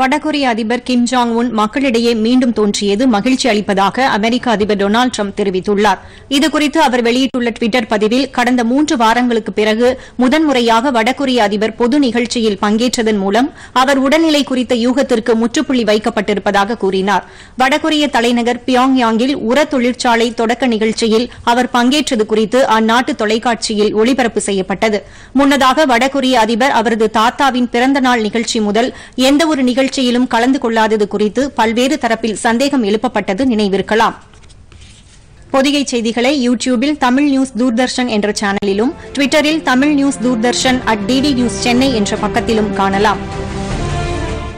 வடகொரிய அதிபர் Kim Jong Un மக்களிடையே மீண்டும் தோன்றியது மகிழ்ச்சி அளிப்பதாக அமெரிக்க அதிபர் டொனால்டு ட்ரம்ப் தெரிவித்துள்ளார். இதுகுறித்து அவர் வெளியிட்டுள்ள டுவிட்டர் பதிவில், கடந்த 3 வாரங்களுக்கு பிறகு முதன்முறையாக வடகொரிய அதிபர் பொது நிகழ்ச்சியில் பங்கேற்றதன் மூலம் அவர் உடல்நிலை குறித்த யூகத்திற்கு முற்றுப்புள்ளி வைக்கப்பட்டிருப்பதாக கூறினார். வடகொரிய தலைநகர் பியாங்யாங்கில் உர தொழிற்சாலை தொடக்க நிகழ்ச்சியில் அவர் பங்கேற்றது குறித்து அந்நாட்டு தொலைக்காட்சியில் ஒளிபரப்பு செய்யப்பட்டது. முன்னதாக வடகொரிய அதிபர் அவரது தாத்தாவின் பிறந்தநாள் நிகழ்ச்சி முதல் எந்தவொரு நிகழ்ச்சியிலும் கலந்து கொள்ளாதது குறித்து பல்வேறு தரப்பில் சந்தேகம் எழுப்பப்பட்டது நினைவிருக்கலாம். பொதிகை செய்திகளை யூடியூபில் தமிழ் நியூஸ் தூர்தர்ஷன் என்ற சேனலிலும், ட்விட்டரில் Tamil news Doordarshan @DD News Chennai என்ற பக்கத்திலும் காணலாம்.